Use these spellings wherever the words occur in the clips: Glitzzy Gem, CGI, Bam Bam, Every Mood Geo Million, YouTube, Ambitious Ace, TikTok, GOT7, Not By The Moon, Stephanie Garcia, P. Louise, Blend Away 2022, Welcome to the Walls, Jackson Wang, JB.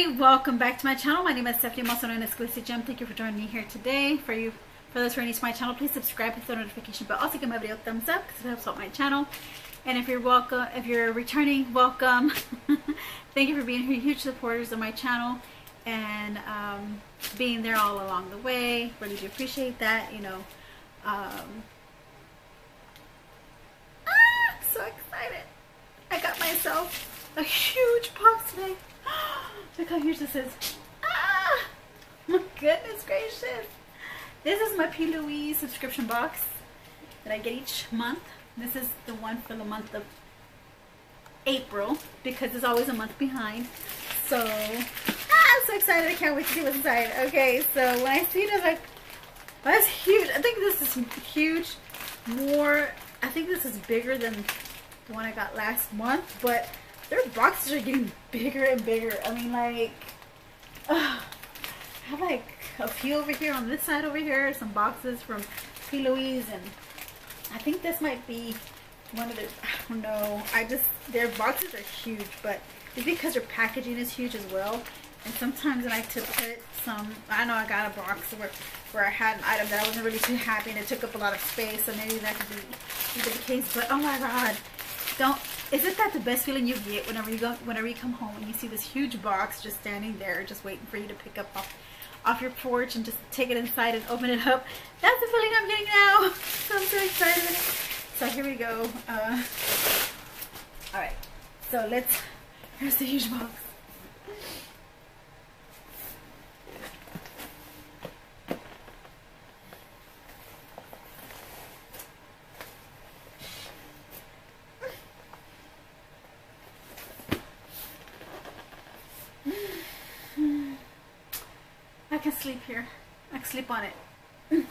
everybody, welcome back to my channel. My name is Stephanie, also known as Glitzzy Gem. Thank you for joining me here today. For those who are new to my channel, please subscribe, hit the notification bell, also give my video a thumbs up because it helps out my channel. And if you're returning, welcome. Thank you for being here, huge supporters of my channel and being there all along the way. Really do appreciate that, you know. I'm so excited. I got myself a huge box today. Look how huge this is. Ah! My goodness gracious. This is my P. Louise subscription box that I get each month. This is the one for the month of April because it's always a month behind. So, I'm so excited. I can't wait to see what's inside. Okay, so when I see it, I was like, well, that's huge. I think this is huge. I think this is bigger than the one I got last month, but their boxes are getting bigger and bigger. I mean, like, I have like a few over here on this side over here, some boxes from P. Louise, and I think this might be one of their, I don't know, their boxes are huge, but it's because their packaging is huge as well. And sometimes I like to put some, I know I got a box where I had an item that I wasn't really too happy and it took up a lot of space, so maybe that could be the case, but oh my god. Isn't that the best feeling you get whenever you come home and you see this huge box just standing there, just waiting for you to pick up off your porch and just take it inside and open it up? That's the feeling I'm getting now. So I'm so excited. So here we go. All right. So here's the huge box. I can sleep here. I can sleep on it.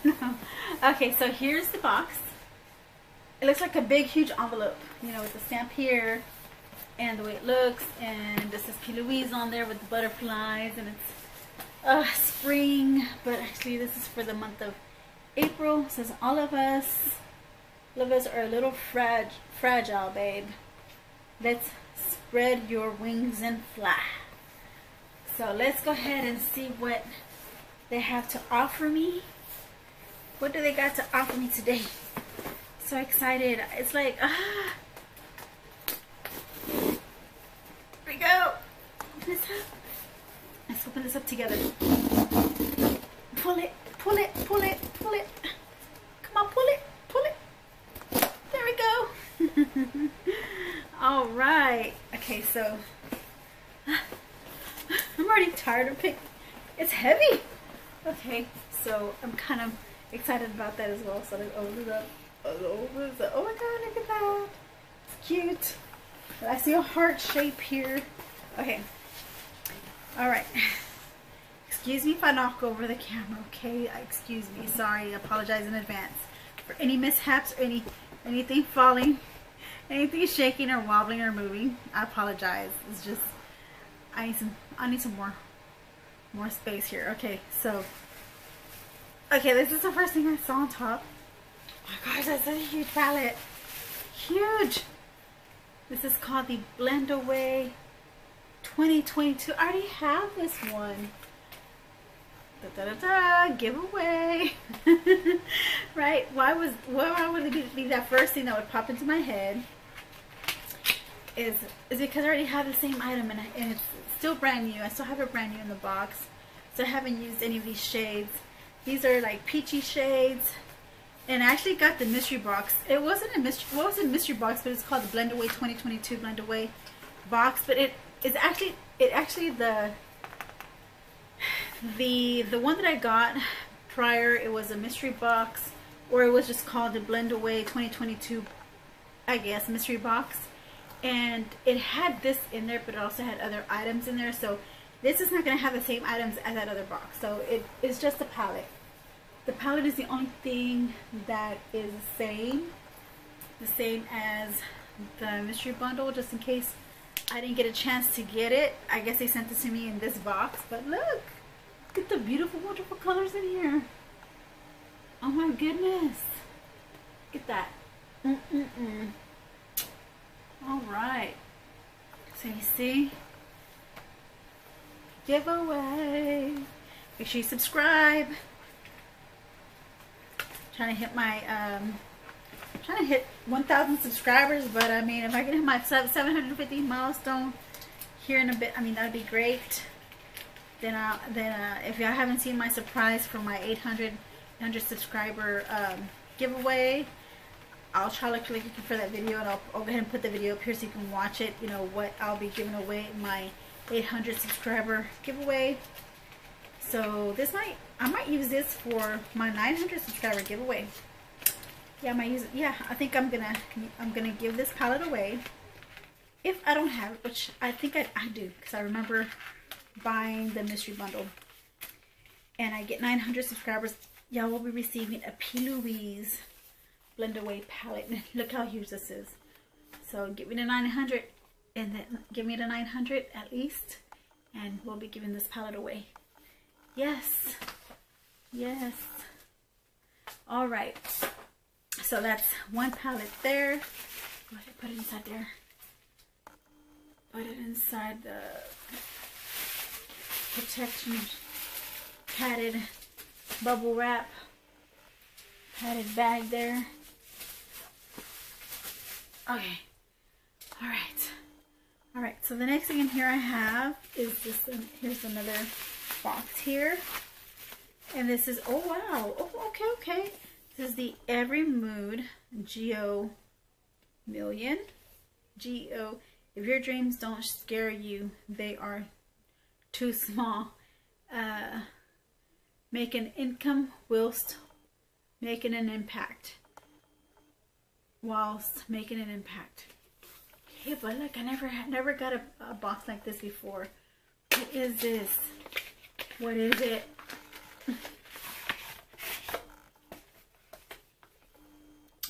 Okay, so here's the box. It looks like a big, huge envelope, you know, with the stamp here and the way it looks. And this is P. Louise on there with the butterflies, and it's spring, but actually this is for the month of April. It says all of us. All of us are a little fragile, babe. Let's spread your wings and fly. So let's go ahead and see what they have to offer me. What do they got to offer me today? So excited. It's like, here we go. Open this up. Let's open this up together. Pull it, pull it, pull it, pull it. Come on, pull it, pull it. There we go. All right. Okay, so I'm already tired of picking. It's heavy. Okay, so I'm kind of excited about that as well. So let's open it up. Oh my god, look at that. It's cute. I see a heart shape here. Okay. Alright. Excuse me if I knock over the camera, okay? Excuse me. Sorry. I apologize in advance for any mishaps or anything falling, anything shaking or wobbling or moving. I apologize. It's just I need some more space here. Okay, so this is the first thing I saw on top. Oh my gosh, that's a huge palette. Huge. This is called the Blend Away 2022. I already have this one. Da-da-da-da, giveaway. Right? Why would it be that first thing that would pop into my head? Is because I already have the same item, and it's still brand new. I still have it brand new in the box, so I haven't used any of these shades. These are like peachy shades, and I actually got the mystery box. It wasn't a mystery, well, it was a mystery box, but it's called the Blend Away 2022 Blend Away box. But it's actually the one that I got prior. It was a mystery box, or it was just called the Blend Away 2022, I guess, mystery box. And it had this in there, but it also had other items in there, so this is not going to have the same items as that other box. So it's just the palette. The palette is the only thing that is the same as the mystery bundle, just in case I didn't get a chance to get it. I guess they sent this to me in this box, but look at the beautiful, wonderful colors in here. Oh my goodness, look at that. All right, so you see, giveaway. Make sure you subscribe. Trying to hit 1,000 subscribers, but I mean, if I can hit my 750 milestone here in a bit, I mean, that'd be great. Then if y'all haven't seen my surprise for my 800 subscriber giveaway, I'll try to click for that video, and I'll go ahead and put the video up here so you can watch it. You know what I'll be giving away, my 800 subscriber giveaway. So this might, I might use this for my 900 subscriber giveaway. Yeah, I might use it. Yeah, I think I'm gonna give this palette away if I don't have it, which I think I do, because I remember buying the mystery bundle. And I get 900 subscribers. Y'all will be receiving a P. Louise Blend Away palette. Look how huge this is. So give me the 900, and then give me the 900 at least, and we'll be giving this palette away. Yes, yes. All right. So that's one palette there. Go ahead and put it inside there. Put it inside the protection padded bubble wrap, padded bag there. Okay. All right. All right. So the next thing in here I have is this. Here's another box here, and this is, oh wow. Oh, okay, okay. This is the Every Mood Geo Million. Geo. If your dreams don't scare you, they are too small. Make an income whilst making an impact. Whilst making an impact. Yeah, but look, I never got a box like this before. What is this? What is it?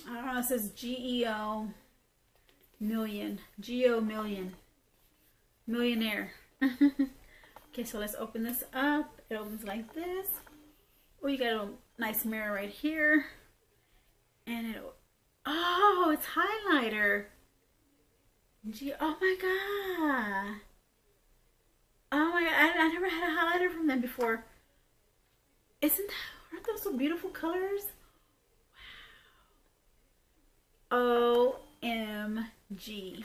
I don't know, it says GEO million. GEO million. Millionaire. Okay, so let's open this up. It opens like this. Oh, you got a nice mirror right here. And it, oh, it's highlighter. Oh my god. Oh my god, I never had a highlighter from them before. Aren't those so beautiful colors? OMG.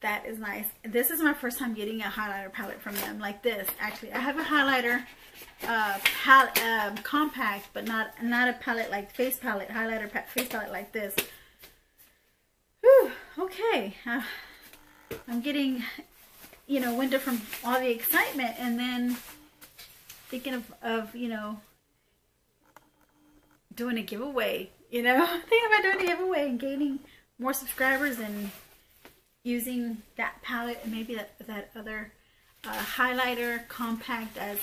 That is nice. This is my first time getting a highlighter palette from them like this. Actually, I have a highlighter compact, but not a palette like face palette, highlighter face palette like this. Whew, okay. I'm getting, you know, winded from all the excitement, and then thinking of you know, doing a giveaway, you know, thinking about doing a giveaway and gaining more subscribers and using that palette and maybe that other highlighter compact as,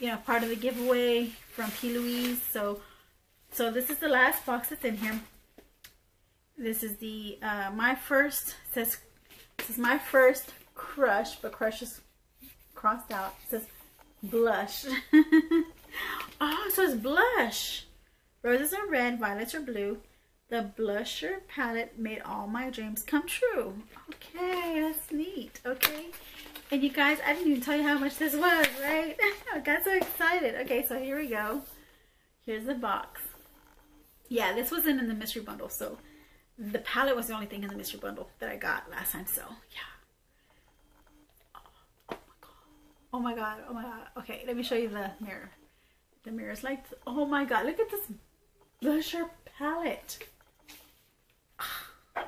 you know, part of the giveaway from P. Louise. So this is the last box that's in here. This is the my first, says this is my first crush, but crush is crossed out. It says blush. Oh, so it's blush. Roses are red, violets are blue. The blusher palette made all my dreams come true. Okay, that's neat. Okay. And you guys, I didn't even tell you how much this was, right? I got so excited. Okay, so here we go. Here's the box. Yeah, this wasn't in the mystery bundle, so the palette was the only thing in the mystery bundle that I got last time, so yeah. Oh my god. Oh my god. Oh my god. Okay, let me show you the mirror. The mirror's like, oh my god, look at this blusher palette. I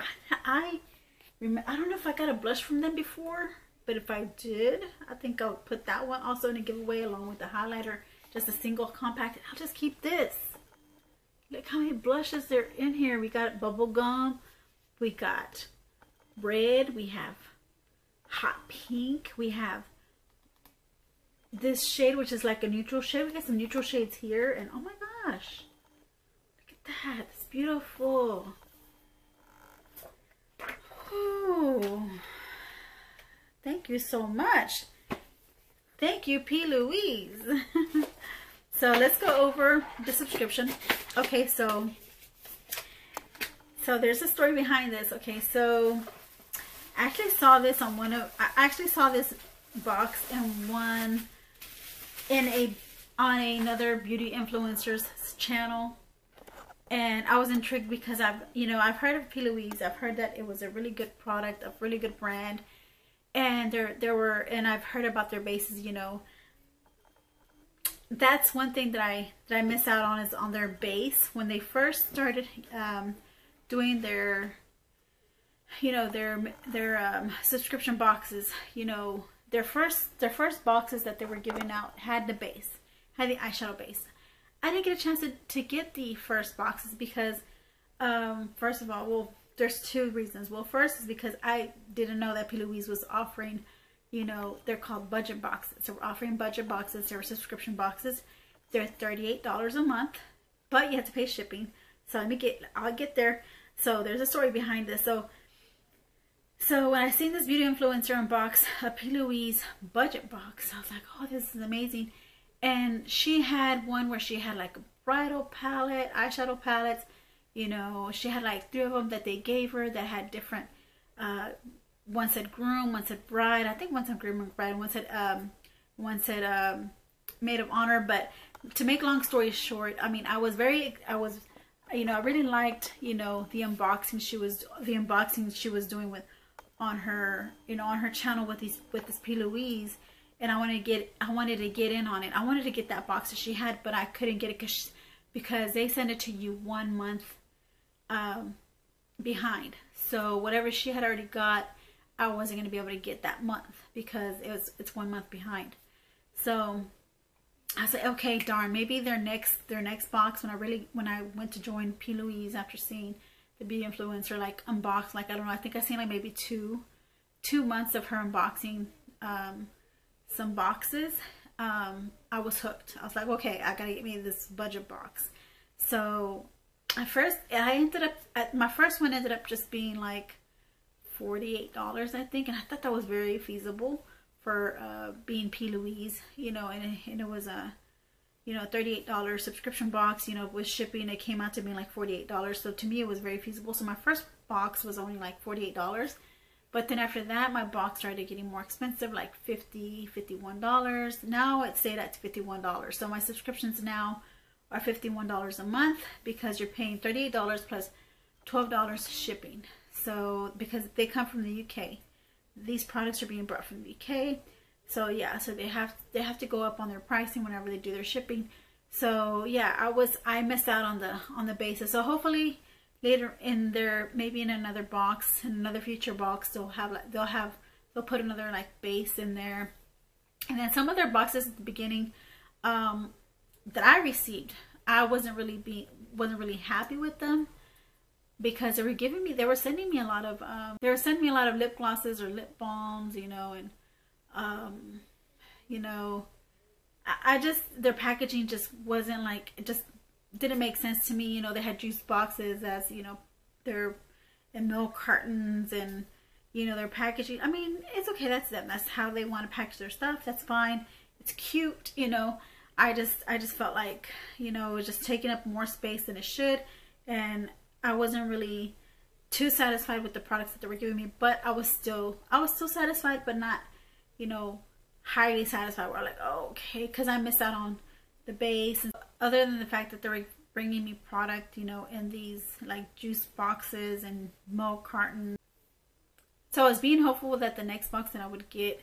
don't know if I got a blush from them before, but if I did, I think I'll put that one also in a giveaway along with the highlighter, just a single compact. I'll just keep this. Look how many blushes there are in here. We got bubble gum, we got red, we have hot pink, we have this shade, which is like a neutral shade. We got some neutral shades here, and oh my gosh, look at that, it's beautiful. Ooh. Thank you so much. Thank you, P. Louise. So let's go over the subscription. Okay, so there's a story behind this. Okay, so actually saw this on one of, I actually saw this box in one, in a, on another beauty influencer's channel. And I was intrigued because I've heard of P. Louise. I've heard that it was a really good product, a really good brand. And I've heard about their bases, you know. That's one thing that I miss out on, is on their base. When they first started doing their, you know, their subscription boxes, you know, their first boxes that they were giving out had the base, had the eyeshadow base. I didn't get a chance to get the first boxes because, first of all, well, there's two reasons. Well, first is because I didn't know that P. Louise was offering, you know, they're called budget boxes. So we're offering budget boxes. They're subscription boxes. They're $38 a month, but you have to pay shipping. So I'll get there. So there's a story behind this. So when I seen this beauty influencer unbox a P. Louise budget box, I was like, oh, this is amazing. And she had one where she had like a bridal palette, eyeshadow palettes, you know, she had like 3 of them that they gave her that had different, one said groom, one said bride, I think one said groom and bride, and one said maid of honor. But to make long story short, I mean, I was, you know, I really liked, you know, the unboxing she was doing with, on her, you know, on her channel with this P. Louise. And I wanted to get in on it. I wanted to get that box that she had, but I couldn't get it because they send it to you 1 month behind. So whatever she had already got, I wasn't going to be able to get that month because it's 1 month behind. So I said, okay, darn, maybe their next box, when I went to join P. Louise after seeing the beauty influencer like unbox, like, I don't know, I think I seen like maybe two months of her unboxing some boxes. I was hooked. I was like, okay, I gotta get me this budget box. So at first, my first one ended up just being like $48, I think, and I thought that was very feasible for being P. Louise, you know. And it was a, you know, $38 subscription box, you know, with shipping. It came out to be like $48, so to me it was very feasible. So my first box was only like $48. But then after that, my box started getting more expensive, like $50, $51. Now it stayed at $51. So my subscriptions now are $51 a month because you're paying $38 plus $12 shipping. So because they come from the UK, these products are being brought from the UK. So yeah, so they have to go up on their pricing whenever they do their shipping. So yeah, I missed out on the basis. So hopefully, later in their, maybe in another box, in another future box, they'll put another like base in there. And then some of their boxes at the beginning that I received, I wasn't really happy with them because they were sending me a lot of lip glosses or lip balms, you know, and you know, I just, their packaging just wasn't like, it just didn't make sense to me. You know, they had juice boxes as, you know, their, and milk cartons, and, you know, their packaging. I mean, it's okay, that's them, that's how they want to package their stuff, that's fine, it's cute, you know. I just felt like, you know, it was just taking up more space than it should, and I wasn't really too satisfied with the products that they were giving me. But I was still satisfied, but not, you know, highly satisfied where I'm like, oh, okay, because I missed out on the base. And other than the fact that they're bringing me product, you know, in these like juice boxes and milk cartons. So I was being hopeful that the next box that I would get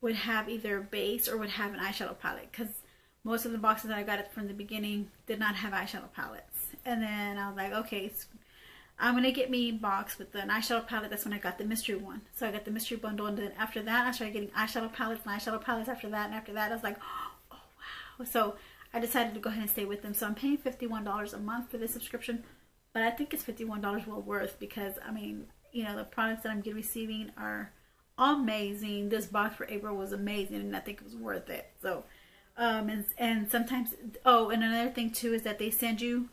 would have either a base or would have an eyeshadow palette, because most of the boxes that I got from the beginning did not have eyeshadow palettes. And then I was like, okay, so I'm going to get me a box with an eyeshadow palette. That's when I got the mystery one. So I got the mystery bundle, and then after that I started getting eyeshadow palettes and eyeshadow palettes after that. And after that I was like, oh wow. So I decided to go ahead and stay with them. So I'm paying $51 a month for this subscription, but I think it's $51 well worth, because I mean, you know, the products that I'm receiving are amazing. This box for April was amazing, and I think it was worth it. So, and sometimes, oh, and another thing too is that they send you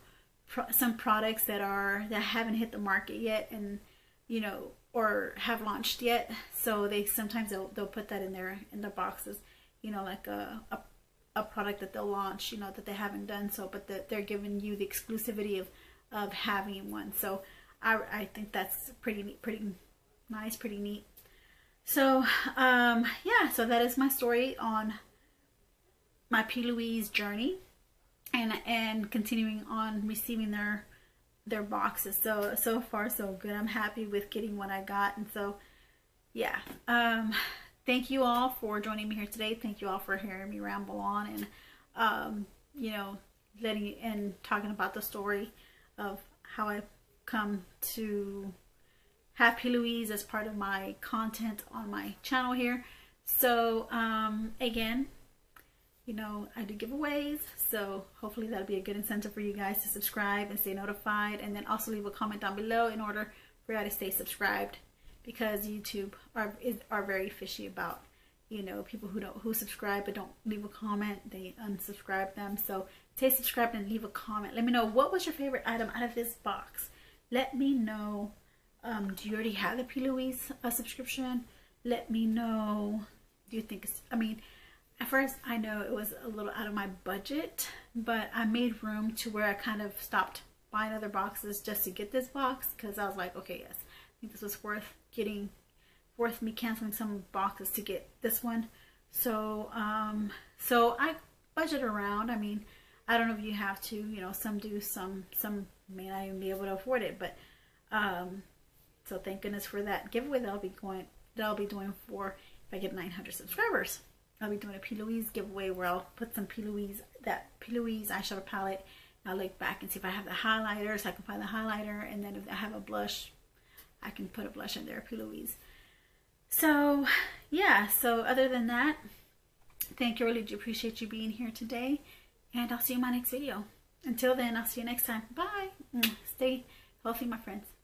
some products that haven't hit the market yet, and you know, or have launched yet. So sometimes they'll put that in their boxes, you know, like a product that they'll launch, you know, that they haven't done, so but that they're giving you the exclusivity of having one. So I think that's pretty neat, pretty nice, pretty neat. So yeah, so that is my story on my P. Louise journey and continuing on receiving their boxes. So far so good. I'm happy with getting what I got, and so yeah, thank you all for joining me here today. Thank you all for hearing me ramble on and you know, letting and talking about the story of how I've come to have P. Louise as part of my content on my channel here. So again, you know, I do giveaways, so hopefully that'll be a good incentive for you guys to subscribe and stay notified, and then also leave a comment down below in order for y'all to stay subscribed, because YouTube are very fishy about, you know, people who subscribe but don't leave a comment. They unsubscribe them. So stay subscribed and leave a comment. Let me know, what was your favorite item out of this box? Let me know, do you already have the P. Louise subscription? Let me know, do you think it's, I mean, at first I know it was a little out of my budget, but I made room to where I kind of stopped buying other boxes just to get this box, because I was like, okay, yes, I think this was worth getting, worth me canceling some boxes to get this one. So so I budget around. I mean, I don't know if you have to, you know, some do, some may not even be able to afford it, but so thank goodness for that giveaway that I'll be doing for, if I get 900 subscribers, I'll be doing a P. Louise giveaway where I'll put some P. Louise, that P. Louise eyeshadow palette, and I'll look back and see if I have the highlighter, so I can find the highlighter, and then if I have a blush, I can put a blush in there, P. Louise. So yeah, so other than that, thank you, really do appreciate you being here today, and I'll see you in my next video. Until then, I'll see you next time. Bye. Stay healthy, my friends.